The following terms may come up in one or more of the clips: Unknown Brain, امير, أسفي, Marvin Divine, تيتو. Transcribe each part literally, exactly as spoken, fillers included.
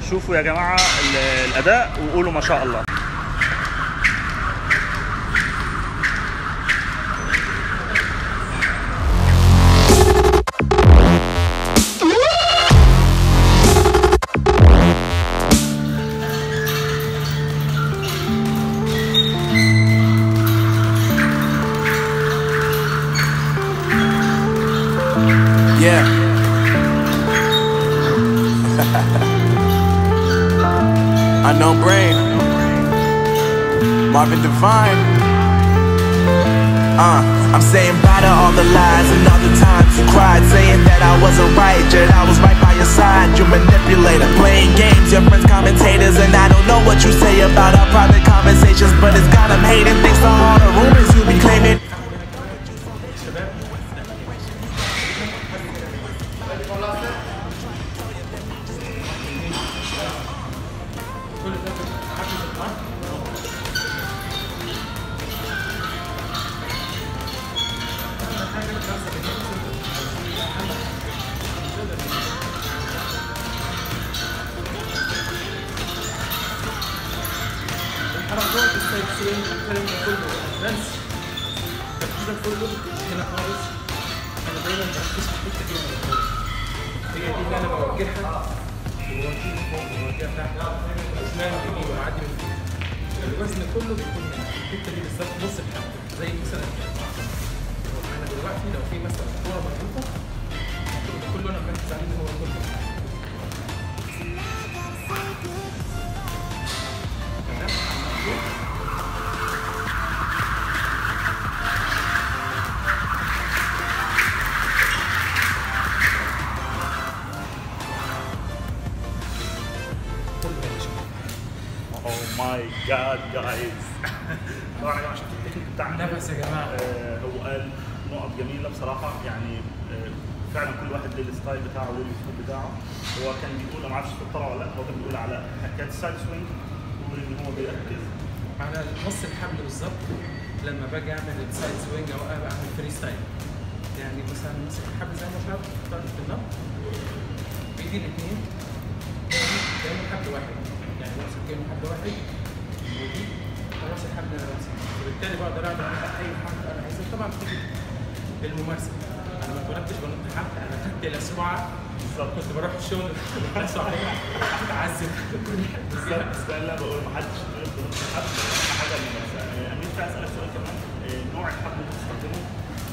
شوفوا يا جماعة الأداء وقولوا ما شاء الله. Unknown Brain, Marvin Divine. Uh, I'm saying bye to all the lies and all the times you cried, saying that I wasn't right, yet I was right by your side. You manipulator, playing games, your friends commentators, and I don't know what you say about our private conversations, but it's got them hating thanks to all the rumors you be claiming. I'm going to stay soon. I'm telling the full of events. The full of in a house. And the brain is just picking up the house. هي دي اللي أنا بوجهها وبوجهها فوق وبوجهها تحت. أسنان بيجي وعادي الوزن كله بيكون من الحتة دي بالظبط نص الحبة زي مثلا أنا دلوقتي لو في مثلا كورة مضغوطة كله أنا مركز عليه هو كله. Oh my god guys. طبعا يا التكنيك بتاعنا نفس يا جماعه هو قال نقط جميله بصراحه يعني فعلا كل واحد له الستايل بتاعه والاسلوب بتاعه. هو كان بيقول ما اعرفش بتطلع ولا لا، هو كان بيقول على حكايه السايد سوينج وان هو بيركز على نص الحبل بالظبط. لما باجي اعمل السايد سوينج او اعمل فري ستايل يعني مثلا نص الحبل زي ما شايف طلعت في النقط بايدي الاثنين دايما حبل واحد يعني راس الجيم حد واحد ودي راس الحبل انا راسها، وبالتالي بقدر اعمل اي حركه انا عايزها. طبعا بتيجي بالممارسه، انا ما اتولدتش بنط حبل، انا خدت الاسمعه بالظبط. كنت بروح الشغل كنت صحيح اتعذب بالظبط. بس انا بقول ما حدش بيقدر ينط حبل حاجه ممارسه. انا كنت عايز اسالك سؤال كمان، نوع الحبل اللي بتستخدمه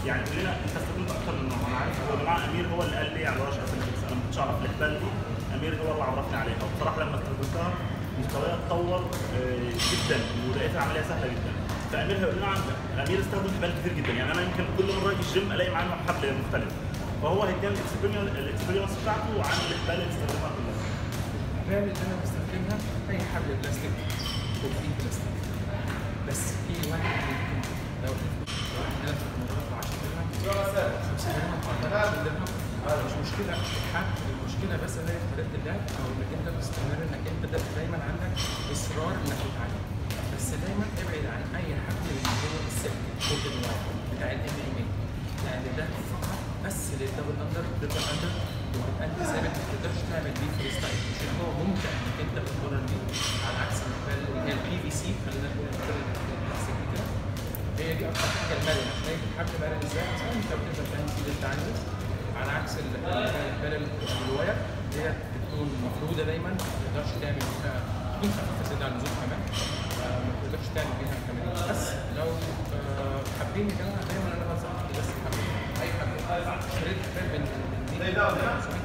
يعني قول انت استخدمت اكتر من نوع. انا عارف يا جماعه امير هو اللي قال لي على ورشه الفيزيكس، انا ما كنتش اعرف الحبال دي، امير هو اللي عرفني عليها، وبصراحه لما استخدمتها مستوايا اتطور جدا ولقيت العمليه سهله جدا. فامير هيقول لنا امير استخدم حبال كتير جدا، يعني انا يمكن كل مره اجي الجيم الاقي معاه نوع حبل مختلف، فهو هيدينا الاكسبيرينس بتاعته عن الحبال اللي استخدمها كلها. الحبال اللي انا بستخدمها اي حبل بلاستيك وفي بلاستيك، بس في واحد ممكن لو احنا في الموضوع ده عشان مش مشكلة الحق، المشكلة بس ان هي طريقة اللعب او انك انت بتستمر انك انت دايما عندك اصرار انك تتعلم، بس دايما ابعد عن اي حبل من جوه السلك الكود الواقع بتاع الام ام اي، يعني ده فقط بس للدبل اندر تربل اندر وتبقى انت ثابت ما تقدرش تعمل بيه فري ستايل، مش ان هو ممتع انك انت بتتمرن بيه على عكس اللي هي البي في سي. خلينا نقول الكلاسيك كده هي دي اكتر حاجة المرنة، تلاقي الحبل مرن ازاي انت بتقدر تعمل فيه اللي انت عايزه، على عكس الحبال الواير اللي هي بتكون مفروده دايما ما تقدرش تعمل فيها، تكون خفيفه سنه على النزول كمان ما تقدرش تعمل بيها كمان. بس لو حابين يا جماعه دايما انا بنصحك بس حبل اي حبل شريط حبال من مئتين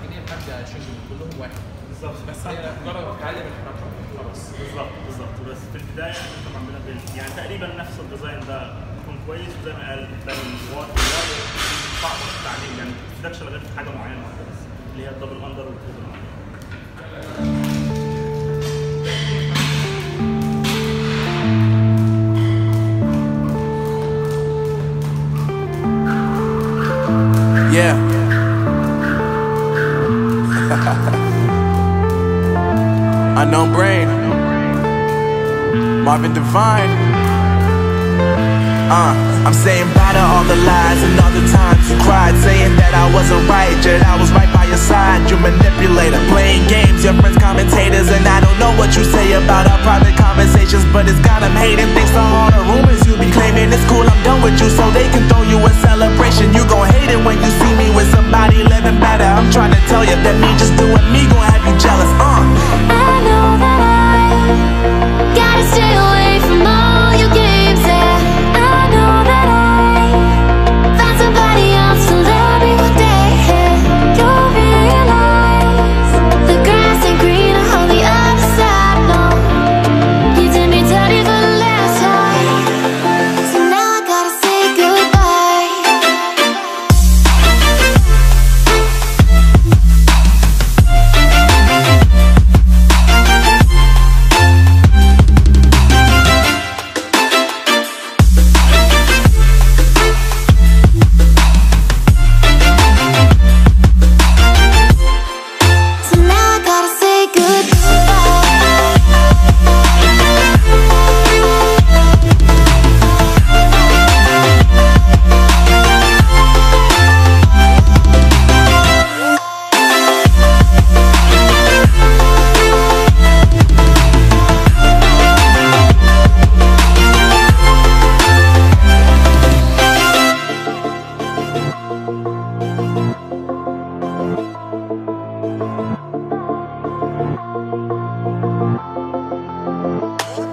جنيه لحد عشرين جنيه كلهم واحد بالظبط، بس هي مجرد تتعلم الحركه خلاص. بالظبط بالظبط، بس في البدايه احنا عاملينها يعني تقريبا نفس الديزاين ده يكون كويس، وزي ما قال صعب التعليم يعني ما تفيدكش غير في حاجه معينه واحده بس اللي هي الدبل اندر والتربل اندر. Yeah. Unknown Brain. Marvin Divine. Uh, I'm saying bye to all the lies and all the times you cried, saying that I wasn't right, yet I was right by your side. You manipulator, playing games, your friends commentators, and I don't know what you say about our private conversations, but it's got them hating. Thanks to all the rumors you be claiming, it's cool, I'm done with you, so they can throw you a celebration. You gon' hate it when you see me with somebody living better. I'm trying to tell you that me just doing me gon' have you jealous. Uh, I know that I gotta stay away from all your games.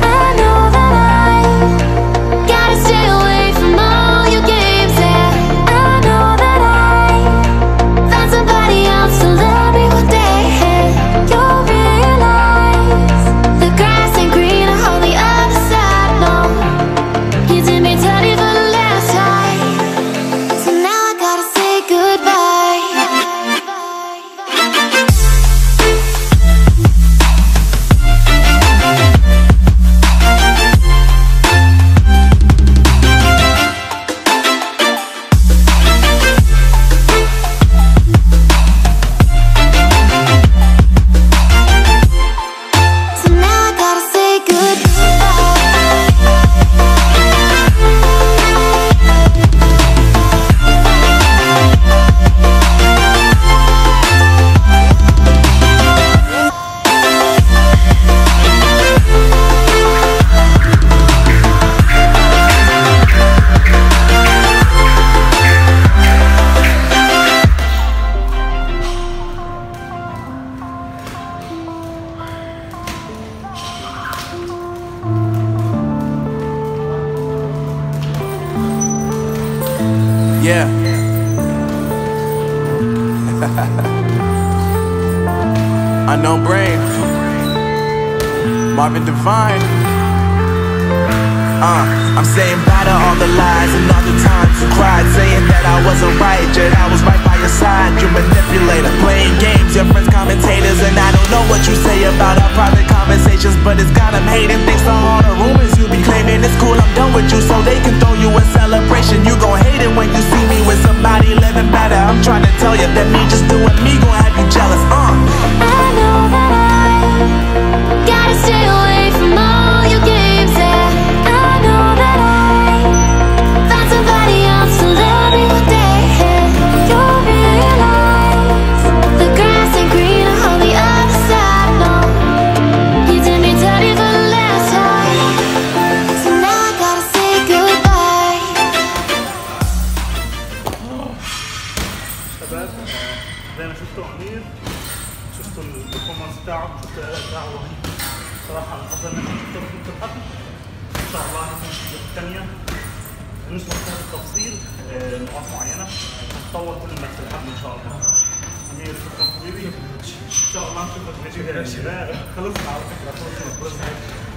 I know that I gotta stay away from all your games. Yeah. Unknown Brain, Marvin Divine. Uh, I'm saying bye to all the lies and all the times you cried, saying that I wasn't right, yet I was right by your side. You manipulator, playing games, your friends commentators, and I don't know what you say about our private conversations, but it's got them hating. Thanks to all the rumors you be claiming, it's cool, I'm done with you, so they can throw you a celebration. You gon' hate it when you see me with somebody living better. I'm trying to tell you that me just doing me gon' have you jealous. Uh. I know that I gotta stay away from all your games, and I know that I found somebody else to love me one day. انا شفته امير شفته البرفورمانس بتاعه شفته الاداء بتاعه رهيب صراحه. الافضل انك شفته في الحفل ان شاء الله هيكون الشغل الثانيه بالنسبه لكل التفاصيل نقاط معينه هتطور كل ما في الحفل ان شاء الله. امير شكرا حبيبي ان شاء الله نشوفك نجيب الشباب. خلصنا على فكره خلصنا